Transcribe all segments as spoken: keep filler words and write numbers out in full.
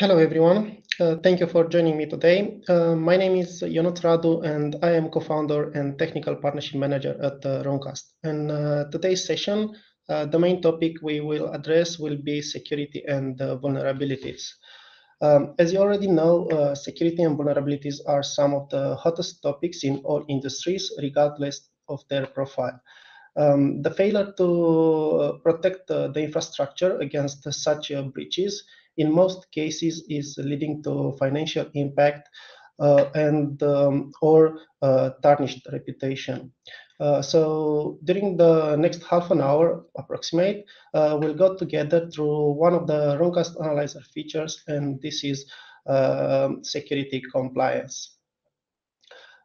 Hello, everyone. Uh, thank you for joining me today. Uh, my name is Ionut Radu, and I am co-founder and technical partnership manager at uh, Runecast. And uh, today's session, uh, the main topic we will address will be security and uh, vulnerabilities. Um, as you already know, uh, security and vulnerabilities are some of the hottest topics in all industries, regardless of their profile. Um, the failure to protect uh, the infrastructure against uh, such uh, breaches in most cases is leading to financial impact uh, and um, or uh, tarnished reputation. Uh, so during the next half an hour approximate, uh, we'll go together through one of the Runecast Analyzer features, and this is uh, security compliance.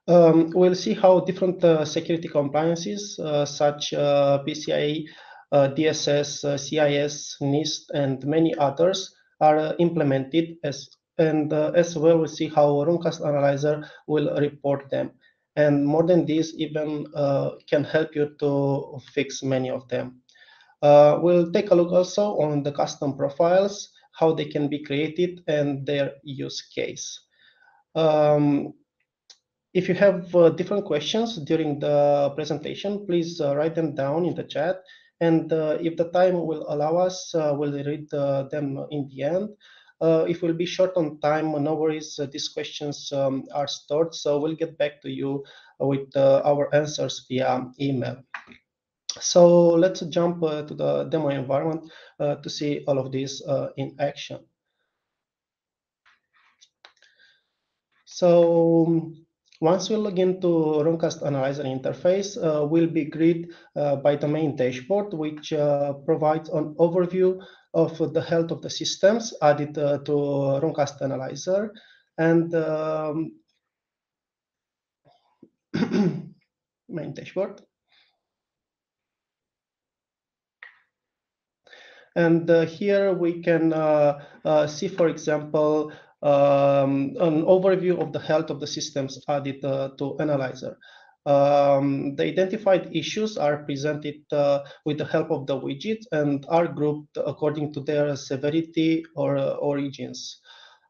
Um, we'll see how different uh, security compliances uh, such uh, P C I, uh, D S S, uh, C I S, NIST, and many others are uh, implemented, as and uh, as well we'll see how Runecast Analyzer will report them, and more than this even uh, can help you to fix many of them. Uh, we'll take a look also on the custom profiles, how they can be created and their use case. Um, if you have uh, different questions during the presentation, please uh, write them down in the chat. And uh, if the time will allow us, uh, we'll read uh, them in the end. Uh, if we'll be short on time, no worries, uh, these questions um, are stored, so we'll get back to you with uh, our answers via email. So let's jump uh, to the demo environment uh, to see all of this uh, in action. So once we log into Runecast Analyzer interface, uh, we'll be greeted uh, by the main dashboard, which uh, provides an overview of the health of the systems added uh, to Runecast Analyzer. And um, main dashboard. And uh, here we can uh, uh, see, for example, Um, an overview of the health of the systems added uh, to Analyzer. Um, the identified issues are presented uh, with the help of the widget and are grouped according to their severity or uh, origins.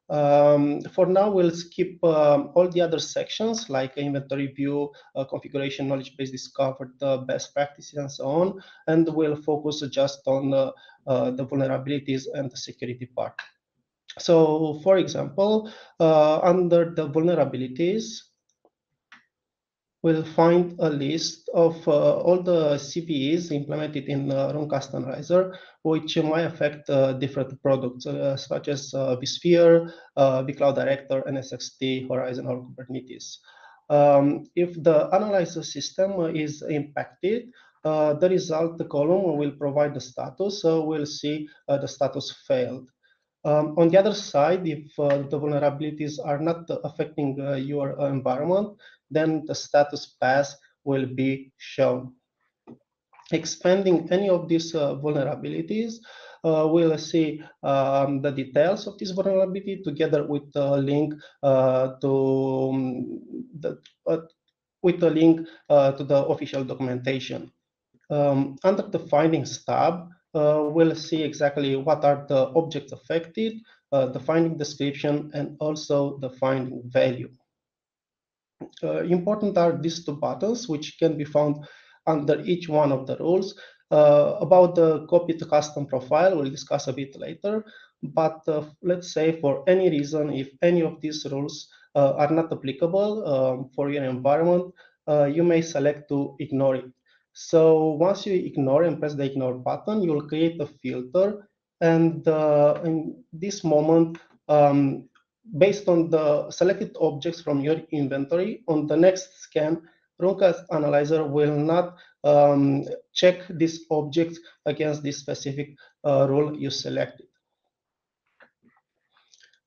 Um, for now, we'll skip um, all the other sections like inventory view, uh, configuration, knowledge base discovered, uh, best practices, and so on. And we'll focus just on uh, uh, the vulnerabilities and the security part. So, for example, uh, under the vulnerabilities, we'll find a list of uh, all the C V Es implemented in uh, Runecast Analyzer, which might affect uh, different products, uh, such as uh, vSphere, uh, vCloud Director, N S X T, Horizon, or Kubernetes. Um, if the analyzer system is impacted, uh, the result column will provide the status, so we'll see uh, the status failed. Um, on the other side, if uh, the vulnerabilities are not affecting uh, your environment, then the status pass will be shown. Expanding any of these uh, vulnerabilities, uh, we'll see um, the details of this vulnerability together with a link uh, to um, the, uh, with a link uh, to the official documentation. Um, under the findings tab, Uh, we'll see exactly what are the objects affected, uh, the finding description, and also the finding value. Uh, important are these two buttons, which can be found under each one of the roles. Uh, about the copy to custom profile, we'll discuss a bit later. But uh, let's say for any reason, if any of these roles uh, are not applicable um, for your environment, uh, you may select to ignore it. So once you ignore and press the ignore button, you will create a filter. And uh, in this moment, um, based on the selected objects from your inventory, on the next scan, Runecast Analyzer will not um, check these objects against this specific uh, rule you selected.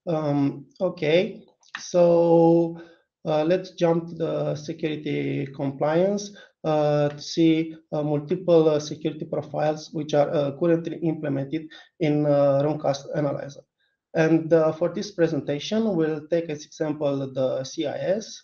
Um, okay, so uh, let's jump to the security compliance. Uh, to see uh, multiple uh, security profiles which are uh, currently implemented in uh, Runecast Analyzer. And uh, for this presentation, we'll take as example the C I S.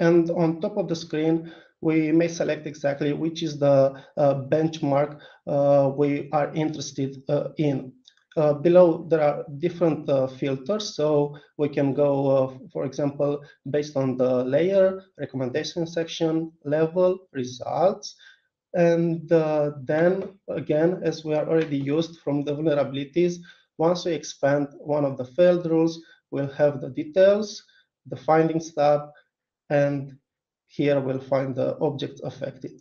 And on top of the screen, we may select exactly which is the uh, benchmark uh, we are interested uh, in. Uh, below, there are different uh, filters, so we can go, uh, for example, based on the layer, recommendation section, level, results. And uh, then, again, as we are already used from the vulnerabilities, once we expand one of the failed rules, we'll have the details, the findings tab, and here we'll find the objects affected.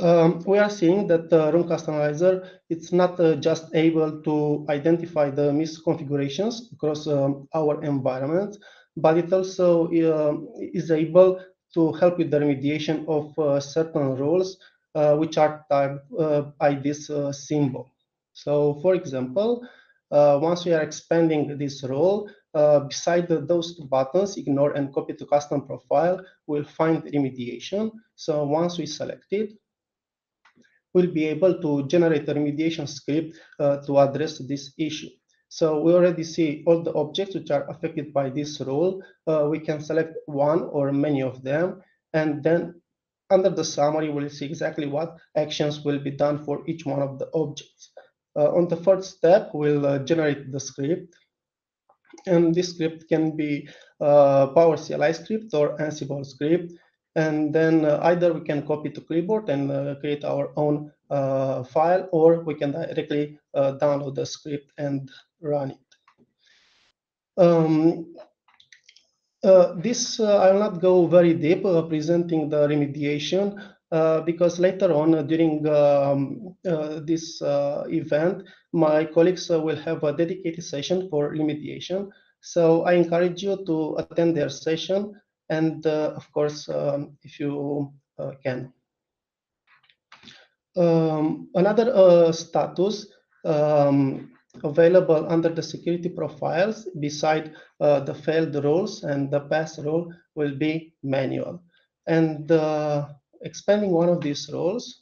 Um, we are seeing that the Runecast Analyzer, it's not uh, just able to identify the misconfigurations across um, our environment, but it also uh, is able to help with the remediation of uh, certain rules uh, which are tagged uh, by this uh, symbol. So, for example, uh, once we are expanding this role, uh, beside the, those two buttons, ignore and copy to custom profile, we'll find remediation. So once we select it, we'll be able to generate a remediation script uh, to address this issue. So we already see all the objects which are affected by this rule. Uh, we can select one or many of them, and then under the summary, we'll see exactly what actions will be done for each one of the objects. Uh, on the first step, we'll uh, generate the script, and this script can be uh, PowerCLI script or Ansible script. And then uh, either we can copy to clipboard and uh, create our own uh, file, or we can directly uh, download the script and run it. Um, uh, this uh, I will not go very deep uh, presenting the remediation uh, because later on uh, during um, uh, this uh, event, my colleagues uh, will have a dedicated session for remediation. So I encourage you to attend their session. And uh, of course, um, if you uh, can. Um, another uh, status um, available under the security profiles beside uh, the failed rules and the pass rule will be manual. And uh, expanding one of these rules,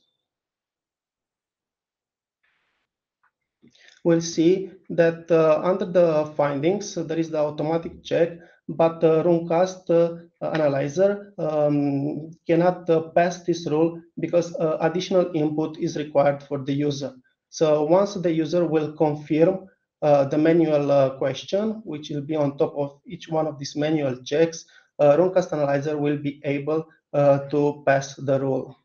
we'll see that uh, under the findings, so there is the automatic check, but the uh, Runecast uh, Analyzer um, cannot uh, pass this rule because uh, additional input is required for the user. So once the user will confirm uh, the manual uh, question, which will be on top of each one of these manual checks, uh, Runecast Analyzer will be able uh, to pass the rule.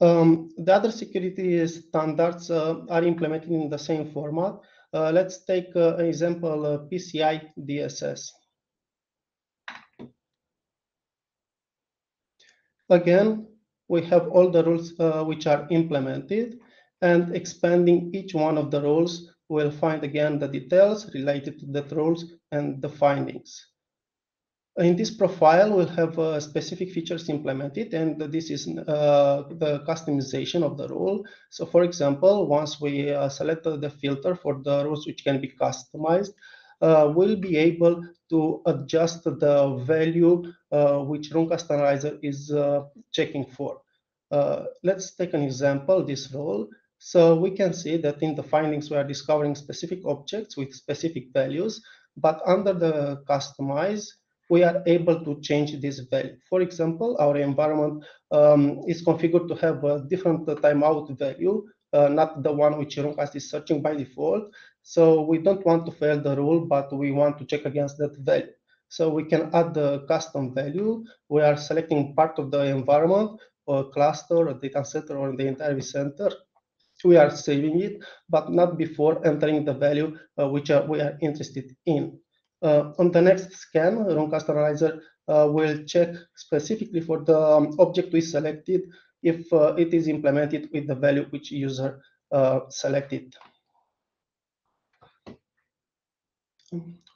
Um, the other security standards uh, are implemented in the same format. Uh, let's take uh, an example, uh, P C I D S S. Again, we have all the rules uh, which are implemented, and expanding each one of the rules, we'll find again the details related to the rules and the findings. In this profile, we'll have uh, specific features implemented, and this is uh, the customization of the rule. So, for example, once we uh, select the filter for the rules which can be customized, uh, we'll be able to adjust the value uh, which Runecast Analyzer is uh, checking for. Uh, let's take an example, this rule. So we can see that in the findings, we are discovering specific objects with specific values, but under the customize, we are able to change this value. For example, our environment um, is configured to have a different timeout value, uh, not the one which Runecast is searching by default. So we don't want to fail the rule, but we want to check against that value. So we can add the custom value. We are selecting part of the environment or cluster or data center or the entire center. We are saving it, but not before entering the value uh, which are, we are interested in. Uh, on the next scan, Runecast Analyzer uh, will check specifically for the um, object we selected if uh, it is implemented with the value which user uh, selected.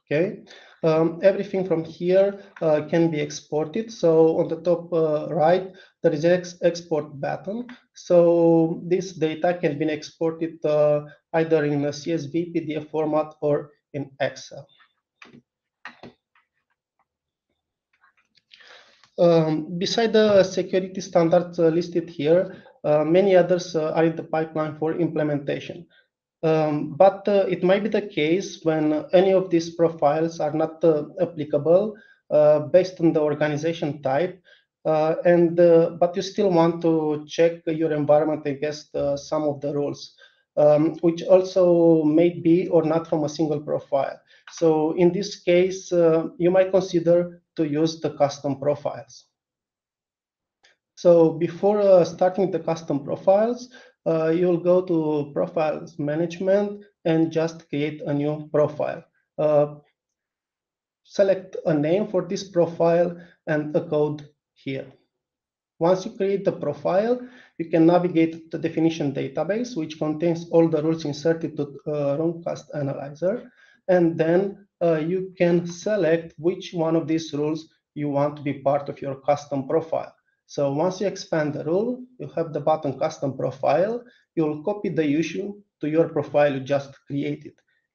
Okay, um, everything from here uh, can be exported. So on the top uh, right, there is an ex export button. So this data can be exported uh, either in a C S V, P D F format, or in Excel. Um, beside the security standards uh, listed here, uh, many others uh, are in the pipeline for implementation. Um, but uh, it may be the case when any of these profiles are not uh, applicable uh, based on the organization type. Uh, and uh, but you still want to check your environment against uh, some of the rules, um, which also may be or not from a single profile. So in this case, uh, you might consider to use the custom profiles. So before uh, starting the custom profiles, uh, you'll go to Profiles Management and just create a new profile. Uh, select a name for this profile and a code here. Once you create the profile, you can navigate the definition database, which contains all the rules inserted to uh, Runecast Analyzer, and then uh, you can select which one of these rules you want to be part of your custom profile. So once you expand the rule, you have the button Custom Profile. You'll copy the issue to your profile you just created.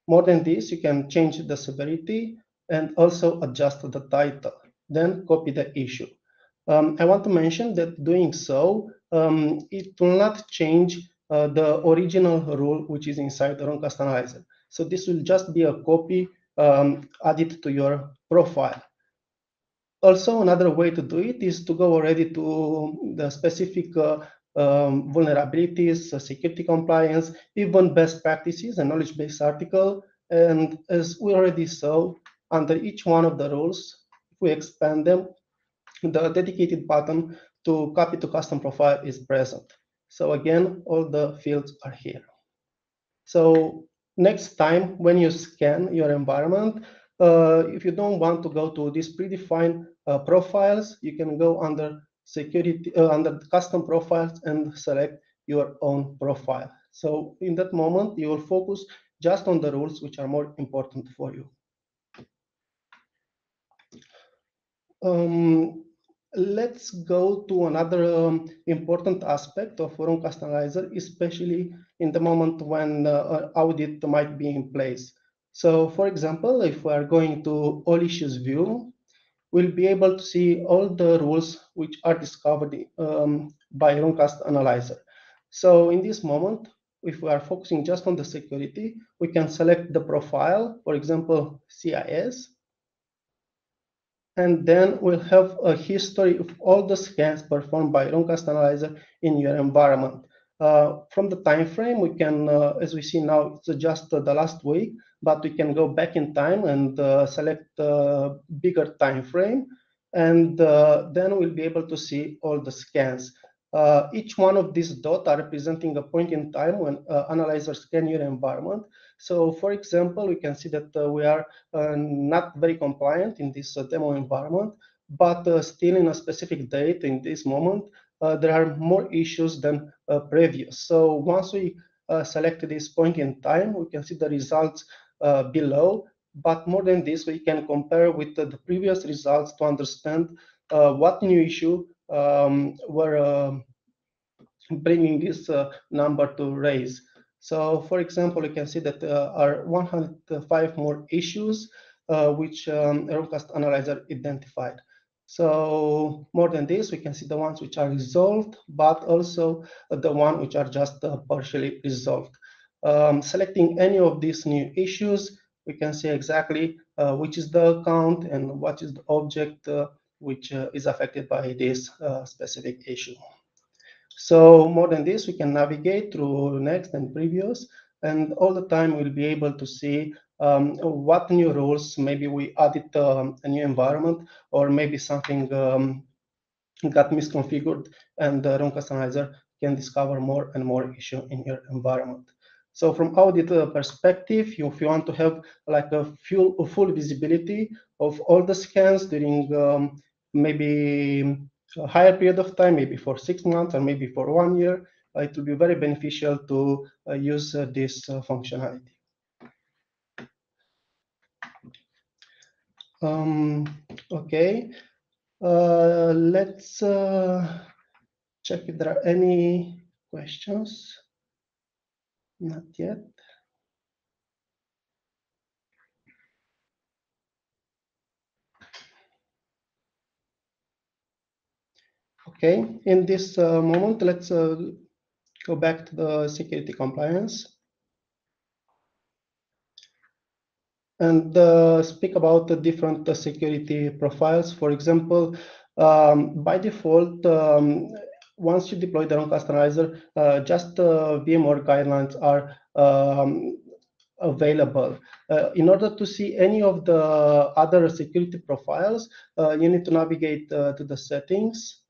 More than this, you can change the severity and also adjust the title, then copy the issue. Um, I want to mention that doing so, um, it will not change uh, the original rule which is inside the Runecast Analyzer. So this will just be a copy um, added to your profile. Also, another way to do it is to go already to the specific uh, um, vulnerabilities, uh, security compliance, even best practices and knowledge-based article. And as we already saw, under each one of the rules, if we expand them, the dedicated button to copy to custom profile is present. So again, all the fields are here. So next time when you scan your environment, uh, if you don't want to go to these predefined uh, profiles, you can go under security, uh, under custom profiles and select your own profile. So in that moment, you will focus just on the rules which are more important for you. Um, Let's go to another um, important aspect of Runecast Analyzer, especially in the moment when uh, audit might be in place. So, for example, if we are going to All Issues View, we'll be able to see all the rules which are discovered um, by Runecast Analyzer. So, in this moment, if we are focusing just on the security, we can select the profile, for example, C I S. And then we'll have a history of all the scans performed by Runecast Analyzer in your environment. Uh, from the time frame, we can, uh, as we see now, it's just uh, the last week, but we can go back in time and uh, select a bigger time frame, and uh, then we'll be able to see all the scans. Uh, each one of these dots are representing a point in time when uh, analyzers scan your environment. So, for example, we can see that uh, we are uh, not very compliant in this uh, demo environment, but uh, still in a specific date in this moment, uh, there are more issues than uh, previous. So once we uh, select this point in time, we can see the results uh, below, but more than this, we can compare with uh, the previous results to understand uh, what new issue um, were uh, bringing this uh, number to raise. So, for example, you can see that there uh, are one hundred five more issues uh, which um, Runecast Analyzer identified. So, more than this, we can see the ones which are resolved, but also the ones which are just uh, partially resolved. Um, selecting any of these new issues, we can see exactly uh, which is the account and what is the object uh, which uh, is affected by this uh, specific issue. So more than this, we can navigate through next and previous, and all the time we'll be able to see um, what new rules, maybe we added um, a new environment, or maybe something um, got misconfigured, and the Runecast Analyzer can discover more and more issues in your environment. So from audit perspective, if you want to have like a full, a full visibility of all the scans during um, maybe a higher period of time, maybe for six months or maybe for one year, uh, it will be very beneficial to uh, use uh, this uh, functionality. Um, okay, uh, let's uh, check if there are any questions. Not yet. Okay, in this uh, moment, let's uh, go back to the security compliance. and uh, speak about the different uh, security profiles. For example, um, by default, um, once you deploy the Runecast Analyzer, uh, just uh, VMware guidelines are um, available. Uh, in order to see any of the other security profiles, uh, you need to navigate uh, to the settings,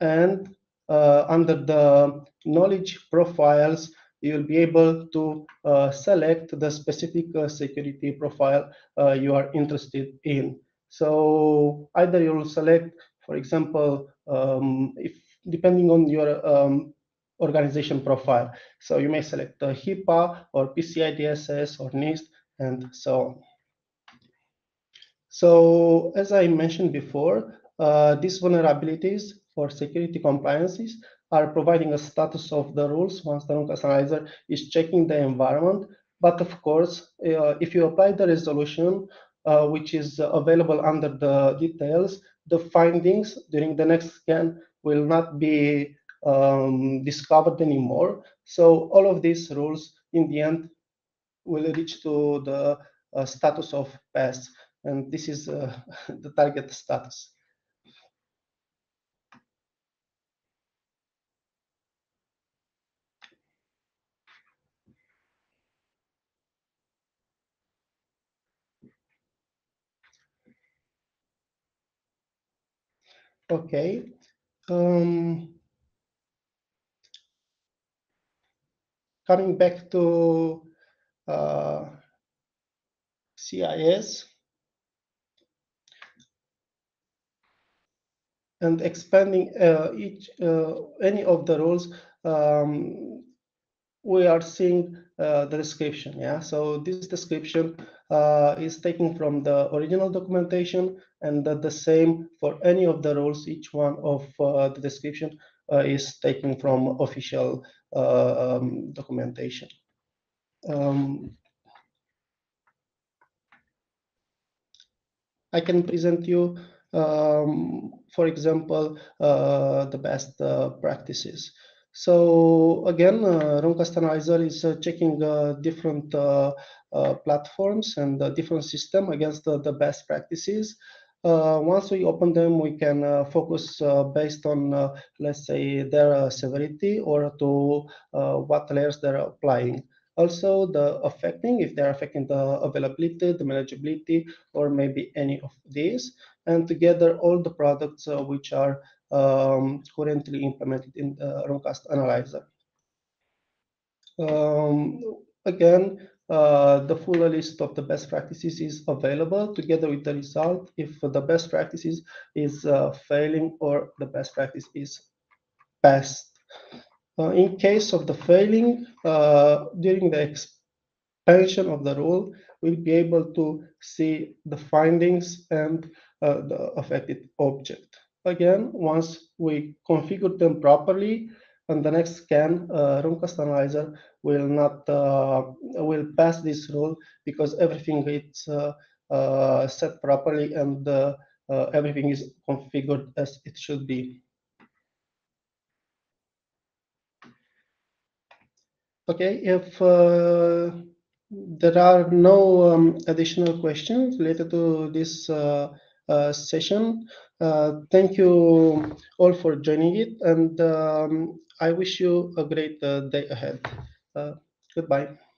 and uh, under the knowledge profiles, you'll be able to uh, select the specific uh, security profile uh, you are interested in. So either you'll select, for example, um, if depending on your um, organization profile. So you may select uh, HIPAA or P C I D S S or NIST and so on. So as I mentioned before, uh, these vulnerabilities or security compliances are providing a status of the rules once the Runecast Analyzer is checking the environment. But of course, uh, if you apply the resolution, uh, which is available under the details, the findings during the next scan will not be um, discovered anymore. So all of these rules in the end will reach to the uh, status of pass. And this is uh, the target status. Okay. Um, coming back to uh, C I S and expanding uh, each uh, any of the roles, um, we are seeing uh, the description. Yeah. So this description uh, is taken from the original documentation, and that the same for any of the roles. Each one of uh, the description uh, is taken from official uh, um, documentation. Um, I can present you, um, for example, uh, the best uh, practices. So again, uh, Runecast Analyzer is uh, checking uh, different uh, uh, platforms and uh, different systems against uh, the best practices. Uh, once we open them, we can uh, focus uh, based on, uh, let's say, their uh, severity or to uh, what layers they're applying. Also, the affecting, if they're affecting the availability, the manageability, or maybe any of these, and together all the products uh, which are um, currently implemented in the Runecast Analyzer. Um, again, Uh, the full list of the best practices is available together with the result if the best practices is uh, failing or the best practice is passed. Uh, in case of the failing, uh, during the expansion of the rule, we'll be able to see the findings and uh, the affected object. Again, once we configure them properly, on the next scan, uh, Runecast Analyzer will not uh, will pass this rule because everything is uh, uh, set properly and uh, uh, everything is configured as it should be. Okay, if uh, there are no um, additional questions related to this uh, uh, session, uh, thank you all for joining it, and um, I wish you a great uh, day ahead. Uh, goodbye.